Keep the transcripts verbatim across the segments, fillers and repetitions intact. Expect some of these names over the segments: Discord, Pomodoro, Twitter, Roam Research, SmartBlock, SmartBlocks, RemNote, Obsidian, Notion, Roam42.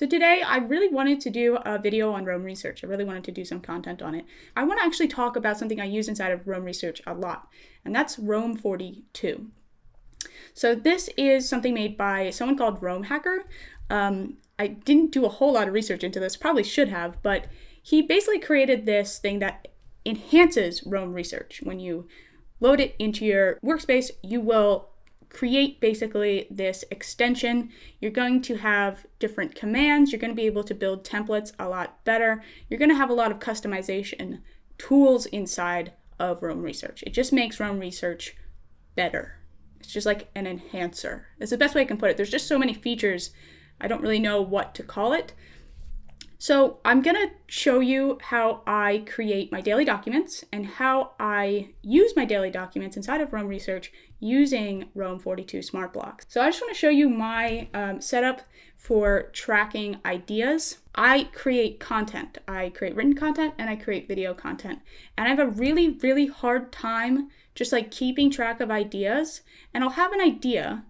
So today I really wanted to do a video on Roam Research. I really wanted to do some content on it. I want to actually talk about something I use inside of Roam Research a lot, and that's Roam forty-two. So this is something made by someone called Roam Hacker. Um, I didn't do a whole lot of research into this, probably should have, but he basically created this thing that enhances Roam Research. When you load it into your workspace, you will create basically this extension. You're going to have different commands. You're going to be able to build templates a lot better. You're going to have a lot of customization tools inside of Roam Research. It just makes Roam Research better. It's just like an enhancer. That's the best way I can put it. There's just so many features, I don't really know what to call it. So I'm going to show you how I create my daily documents and how I use my daily documents inside of Roam Research using Roam forty-two SmartBlocks. So I just want to show you my um, setup for tracking ideas. I create content. I create written content and I create video content. And I have a really, really hard time just like keeping track of ideas. And I'll have an idea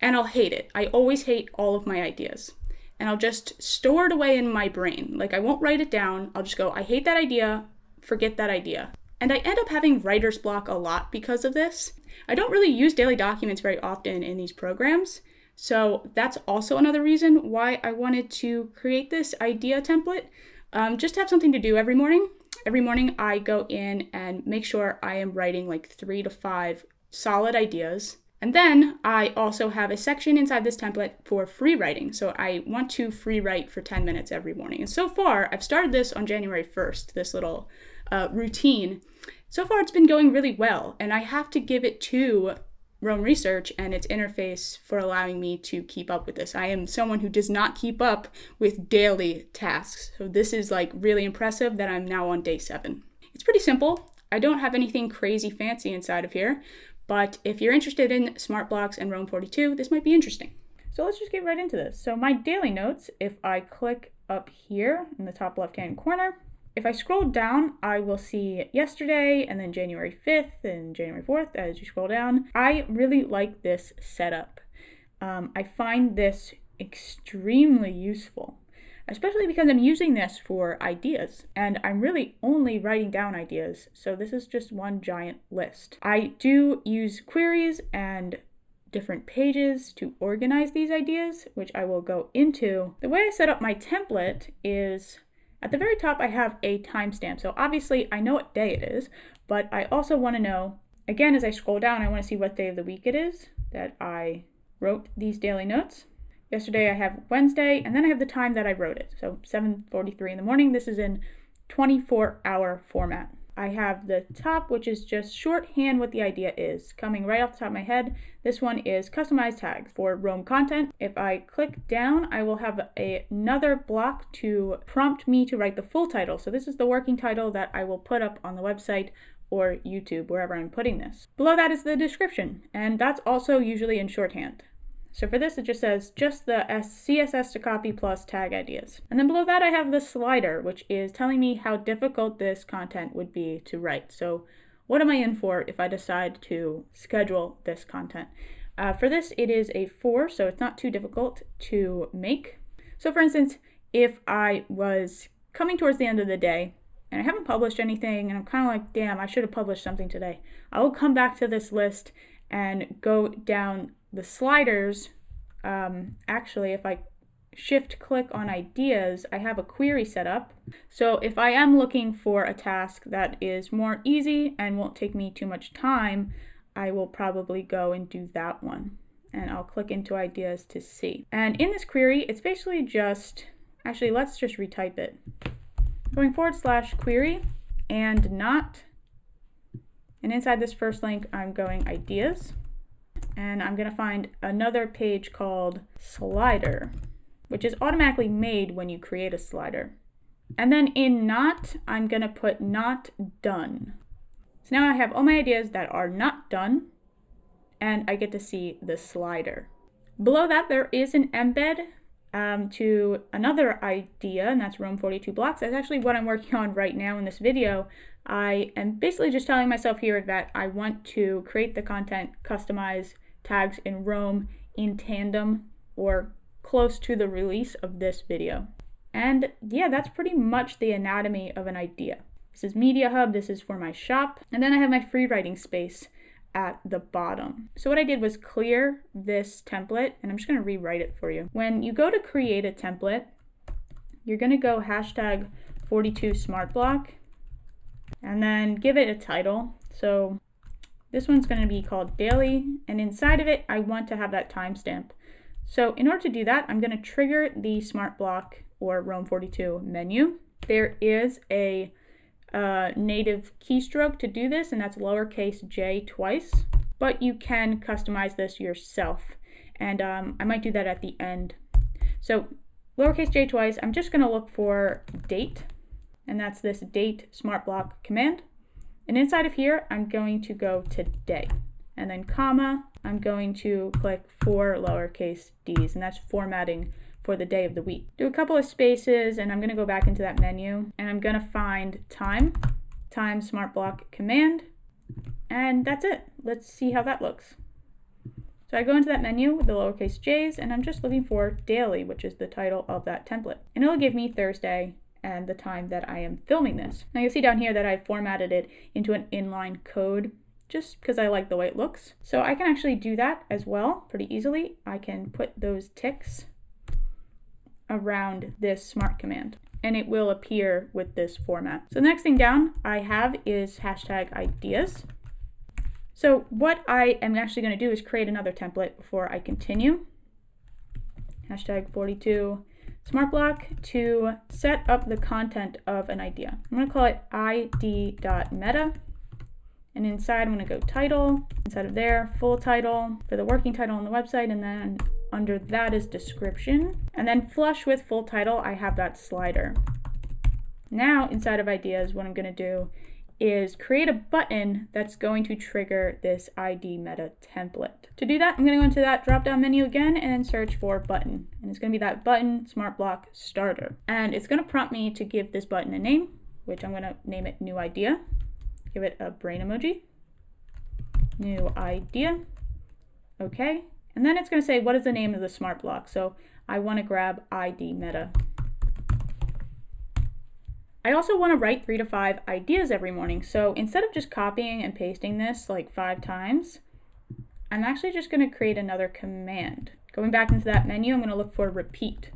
and I'll hate it. I always hate all of my ideas. And I'll just store it away in my brain. Like I won't write it down. I'll just go, I hate that idea, forget that idea. And I end up having writer's block a lot because of this. I don't really use daily documents very often in these programs. So that's also another reason why I wanted to create this idea template. Um, just have something to do every morning. Every morning I go in and make sure I am writing like three to five solid ideas. And then I also have a section inside this template for free writing. So I want to free write for ten minutes every morning. And so far, I've started this on January first, this little uh, routine. So far, it's been going really well. And I have to give it to Roam Research and its interface for allowing me to keep up with this. I am someone who does not keep up with daily tasks. So this is like really impressive that I'm now on day seven. It's pretty simple. I don't have anything crazy fancy inside of here. But if you're interested in SmartBlocks and Roam forty-two, this might be interesting. So let's just get right into this. So my daily notes, if I click up here in the top left-hand corner, if I scroll down, I will see yesterday and then January fifth and January fourth as you scroll down. I really like this setup. Um, I find this extremely useful, especially because I'm using this for ideas and I'm really only writing down ideas. So this is just one giant list. I do use queries and different pages to organize these ideas, which I will go into. The way I set up my template is at the very top, I have a timestamp. So obviously I know what day it is, but I also want to know, again, as I scroll down, I want to see what day of the week it is that I wrote these daily notes. Yesterday I have Wednesday, and then I have the time that I wrote it. So seven forty-three in the morning. This is in twenty-four hour format. I have the top, which is just shorthand what the idea is. Coming right off the top of my head, this one is customized tags for Roam content. If I click down, I will have a, another block to prompt me to write the full title. So this is the working title that I will put up on the website or YouTube, wherever I'm putting this. Below that is the description, and that's also usually in shorthand. So for this, it just says just the C S S to copy plus tag ideas. And then below that, I have the slider, which is telling me how difficult this content would be to write. So what am I in for if I decide to schedule this content? Uh, for this, it is a four, so it's not too difficult to make. So for instance, if I was coming towards the end of the day and I haven't published anything and I'm kind of like, damn, I should have published something today. I will come back to this list and go down the sliders. Um, actually, if I shift click on ideas, I have a query set up. So if I am looking for a task that is more easy and won't take me too much time, I will probably go and do that one. And I'll click into ideas to see. And in this query, it's basically just, actually, let's just retype it. Going forward slash query and not. And inside this first link, I'm going ideas. And I'm going to find another page called slider, which is automatically made when you create a slider. And then in not, I'm going to put not done. So now I have all my ideas that are not done, and I get to see the slider. Below that, there is an embed um, to another idea, and that's Roam forty-two blocks. That's actually what I'm working on right now in this video. I am basically just telling myself here that I want to create the content, customize tags in Roam in tandem or close to the release of this video. And yeah, that's pretty much the anatomy of an idea. This is Media Hub, this is for my shop, and then I have my free writing space at the bottom. So what I did was clear this template, and I'm just gonna rewrite it for you. When you go to create a template, you're gonna go hashtag forty-two smart block, and then give it a title. So this one's gonna be called daily, and inside of it, I want to have that timestamp. So in order to do that, I'm gonna trigger the smart block or Roam forty-two menu. There is a uh, native keystroke to do this, and that's lowercase j twice, but you can customize this yourself. And um, I might do that at the end. So lowercase j twice, I'm just gonna look for date, and that's this date smart block command. And inside of here, I'm going to go to day, and then comma, I'm going to click four lowercase d's, and that's formatting for the day of the week. Do a couple of spaces, and I'm gonna go back into that menu, and I'm gonna find time, time smart block command, and that's it. Let's see how that looks. So I go into that menu with the lowercase j's, and I'm just looking for daily, which is the title of that template. And it'll give me Thursday and the time that I am filming this. Now you'll see down here that I formatted it into an inline code just because I like the way it looks. So I can actually do that as well pretty easily. I can put those ticks around this smart command, and it will appear with this format. So the next thing down I have is hashtag ideas. So what I am actually going to do is create another template before I continue. Hashtag forty-two smart block to set up the content of an idea. I'm going to call it I D dot meta, and inside I'm going to go title, inside of there full title for the working title on the website, and then under that is description, and then flush with full title I have that slider. Now inside of ideas, what I'm going to do is create a button that's going to trigger this I D meta template. To do that, I'm going to go into that drop down menu again and search for button, and it's going to be that button smart block starter, and it's going to prompt me to give this button a name, which I'm going to name it new idea. Give it a brain emoji, new idea. Okay, and then it's going to say what is the name of the smart block. So I want to grab I D meta. I also want to write three to five ideas every morning. So instead of just copying and pasting this like five times, I'm actually just going to create another command. Going back into that menu, I'm going to look for repeat.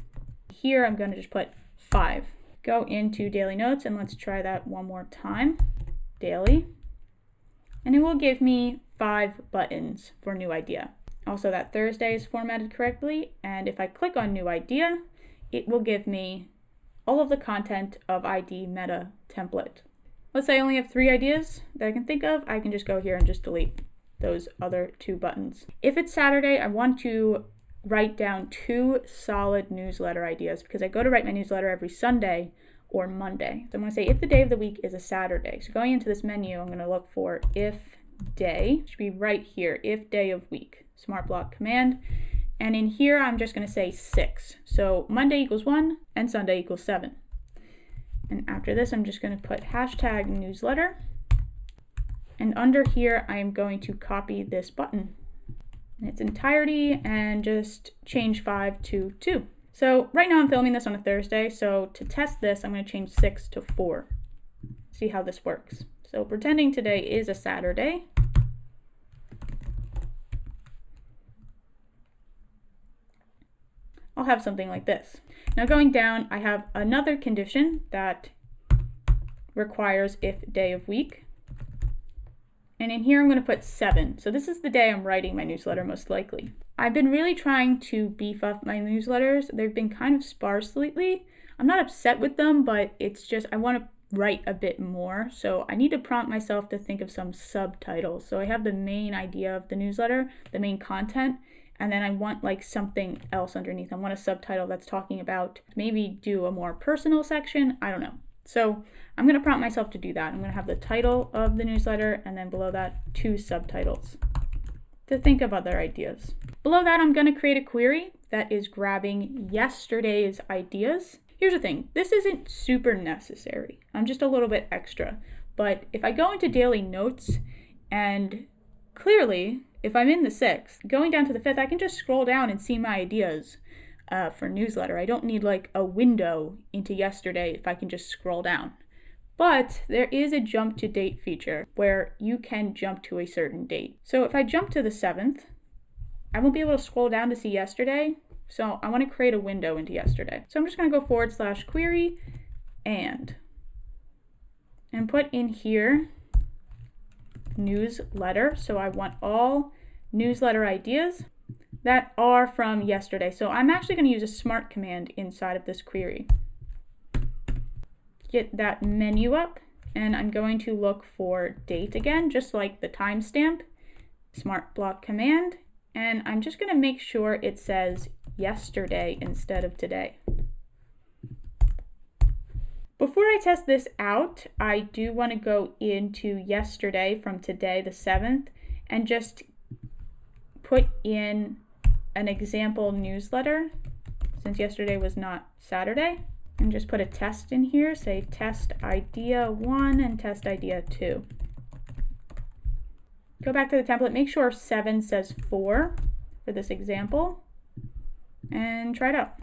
Here I'm going to just put five. Go into daily notes, and let's try that one more time. Daily, and it will give me five buttons for new idea. Also, that Thursday is formatted correctly, and if I click on new idea, it will give me all of the content of I D meta template. Let's say I only have three ideas that I can think of. I can just go here and just delete those other two buttons. If it's Saturday, I want to write down two solid newsletter ideas because I go to write my newsletter every Sunday or Monday. So I'm going to say if the day of the week is a Saturday. So going into this menu, I'm going to look for if day, it should be right here, if day of week, smart block command. And in here, I'm just going to say six. So Monday equals one and Sunday equals seven. And after this, I'm just going to put hashtag newsletter. And under here, I am going to copy this button in its entirety and just change five to two. So right now I'm filming this on a Thursday, so to test this, I'm going to change six to four. See how this works. So pretending today is a Saturday. I'll have something like this. Now going down, I have another condition that requires if day of week. And in here I'm going to put seven. So this is the day I'm writing my newsletter most likely. I've been really trying to beef up my newsletters. They've been kind of sparse lately. I'm not upset with them, but it's just I want to write a bit more. So I need to prompt myself to think of some subtitles. So I have the main idea of the newsletter, the main content, and then I want like something else underneath. I want a subtitle that's talking about, maybe do a more personal section. I don't know. So I'm going to prompt myself to do that. I'm going to have the title of the newsletter and then below that two subtitles to think of other ideas. Below that, I'm going to create a query that is grabbing yesterday's ideas. Here's the thing, this isn't super necessary. I'm just a little bit extra, but if I go into daily notes and clearly if I'm in the sixth, going down to the fifth, I can just scroll down and see my ideas. uh, for newsletter. I don't need like a window into yesterday if I can just scroll down. But there is a jump to date feature where you can jump to a certain date. So if I jump to the seventh, I won't be able to scroll down to see yesterday. So I want to create a window into yesterday. So I'm just going to go forward slash query and, and put in here newsletter. So I want all newsletter ideas that are from yesterday. So I'm actually going to use a smart command inside of this query. Get that menu up, and I'm going to look for date again, just like the timestamp, smart block command, and I'm just going to make sure it says yesterday instead of today. Before I test this out, I do want to go into yesterday from today, the seventh, and just put in an example newsletter, since yesterday was not Saturday, and just put a test in here, say test idea one and test idea two. Go back to the template, make sure seven says four for this example, and try it out.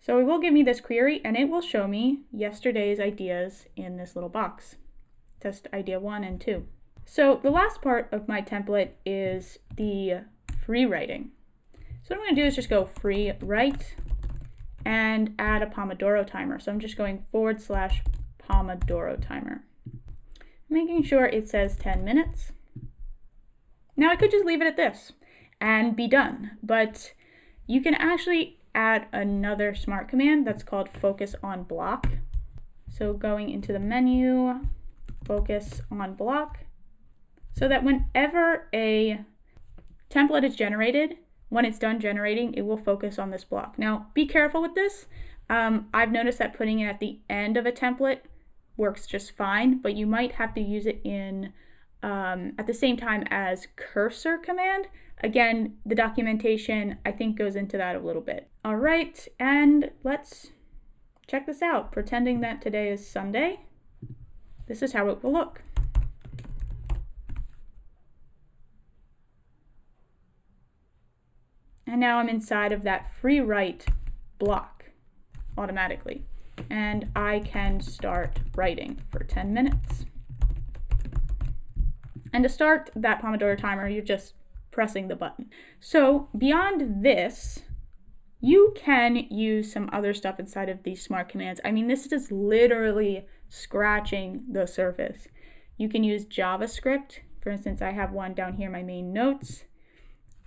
So it will give me this query, and it will show me yesterday's ideas in this little box. Test idea one and two. So the last part of my template is the free writing. So what I'm going to do is just go free write and add a Pomodoro timer. So I'm just going forward slash Pomodoro timer, making sure it says ten minutes. Now I could just leave it at this and be done, but you can actually add another smart command that's called focus on block. So going into the menu, focus on block, so that whenever a template is generated, when it's done generating, it will focus on this block. Now, be careful with this. Um, I've noticed that putting it at the end of a template works just fine, but you might have to use it in um, at the same time as cursor command. Again, the documentation, I think, goes into that a little bit. All right, and let's check this out. Pretending that today is Sunday, this is how it will look. And now I'm inside of that free write block automatically. And I can start writing for ten minutes. And to start that Pomodoro timer, you're just pressing the button. So beyond this, you can use some other stuff inside of these smart commands. I mean, this is literally scratching the surface. You can use JavaScript. For instance, I have one down here, my main notes,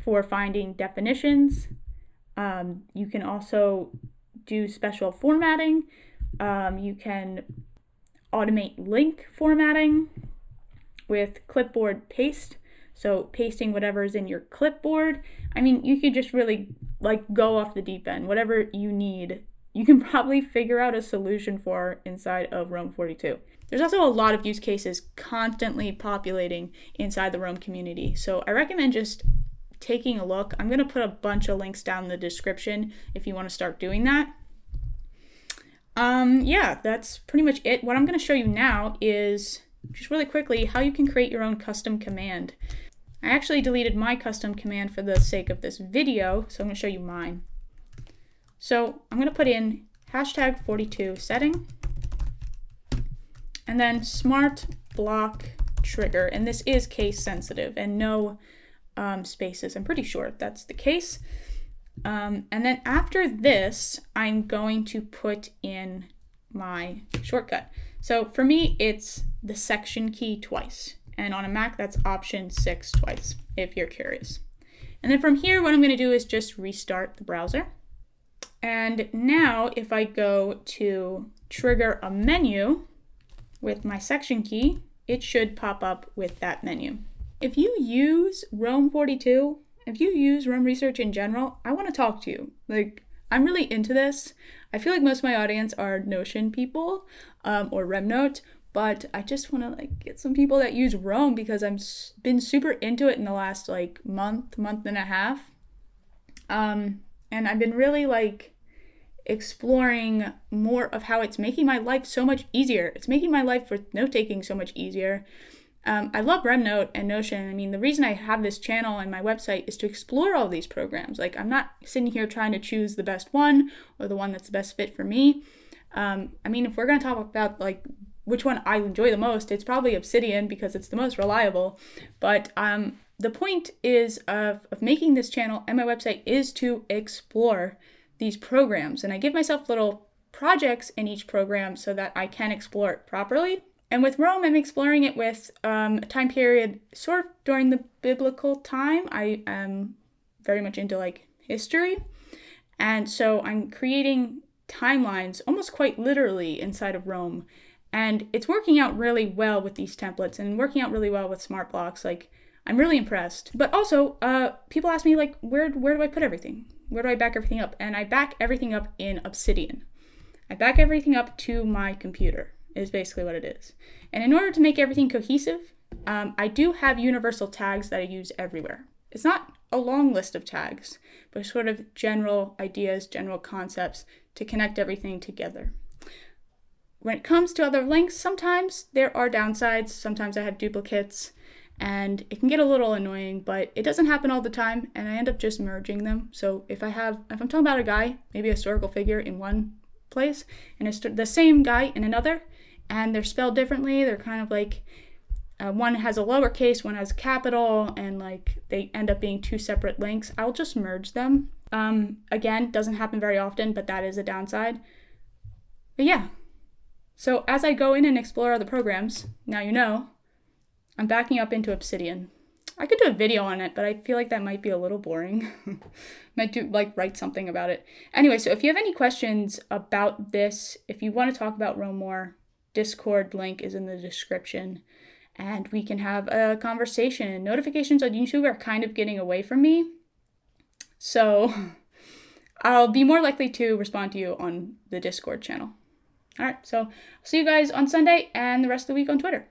for finding definitions. Um, you can also do special formatting. Um, you can automate link formatting with clipboard paste. So pasting whatever is in your clipboard. I mean, you could just really like go off the deep end, whatever you need. You can probably figure out a solution for inside of Roam forty-two. There's also a lot of use cases constantly populating inside the Roam community. So I recommend just taking a look. I'm going to put a bunch of links down in the description if you want to start doing that. Um, yeah, that's pretty much it. What I'm going to show you now is just really quickly how you can create your own custom command. I actually deleted my custom command for the sake of this video, so I'm going to show you mine. So I'm going to put in hashtag forty-two setting and then smart block trigger. And this is case sensitive and no Um, spaces. I'm pretty sure that's the case. Um, and then after this, I'm going to put in my shortcut. So for me, it's the section key twice. And on a Mac, that's option six twice, if you're curious. And then from here, what I'm going to do is just restart the browser. And now if I go to trigger a menu with my section key, it should pop up with that menu. If you use Roam forty-two, if you use Roam Research in general, I want to talk to you. Like, I'm really into this. I feel like most of my audience are Notion people um, or RemNote, but I just want to like get some people that use Roam because I've been super into it in the last like month, month and a half. Um, and I've been really like exploring more of how it's making my life so much easier. It's making my life for note-taking so much easier. Um, I love RemNote and Notion. I mean, the reason I have this channel and my website is to explore all these programs. Like, I'm not sitting here trying to choose the best one or the one that's the best fit for me. Um, I mean, if we're going to talk about like which one I enjoy the most, it's probably Obsidian because it's the most reliable. But um, the point is of, of making this channel and my website is to explore these programs. And I give myself little projects in each program so that I can explore it properly. And with Roam, I'm exploring it with um, a time period sort of during the biblical time. I am very much into like history. And so I'm creating timelines almost quite literally inside of Roam. And it's working out really well with these templates and working out really well with SmartBlocks. Like, I'm really impressed. But also, uh, people ask me like, where, where do I put everything? Where do I back everything up? And I back everything up in Obsidian. I back everything up to my computer. Is basically what it is. And in order to make everything cohesive, um, I do have universal tags that I use everywhere. It's not a long list of tags, but sort of general ideas, general concepts to connect everything together. When it comes to other links, sometimes there are downsides. Sometimes I have duplicates and it can get a little annoying, but it doesn't happen all the time and I end up just merging them. So if I have, if I'm talking about a guy, maybe a historical figure in one place and it's the same guy in another, and they're spelled differently. They're kind of like, uh, one has a lowercase, one has a capital, and like they end up being two separate links. I'll just merge them. Um, again, doesn't happen very often, but that is a downside. But yeah, so as I go in and explore other programs, now you know, I'm backing up into Obsidian. I could do a video on it, but I feel like that might be a little boring. Might do like write something about it. Anyway, so if you have any questions about this, if you want to talk about Roam more, Discord link is in the description and we can have a conversation. Notifications on YouTube are kind of getting away from me, so I'll be more likely to respond to you on the Discord channel. All right, so I'll see you guys on Sunday and the rest of the week on Twitter.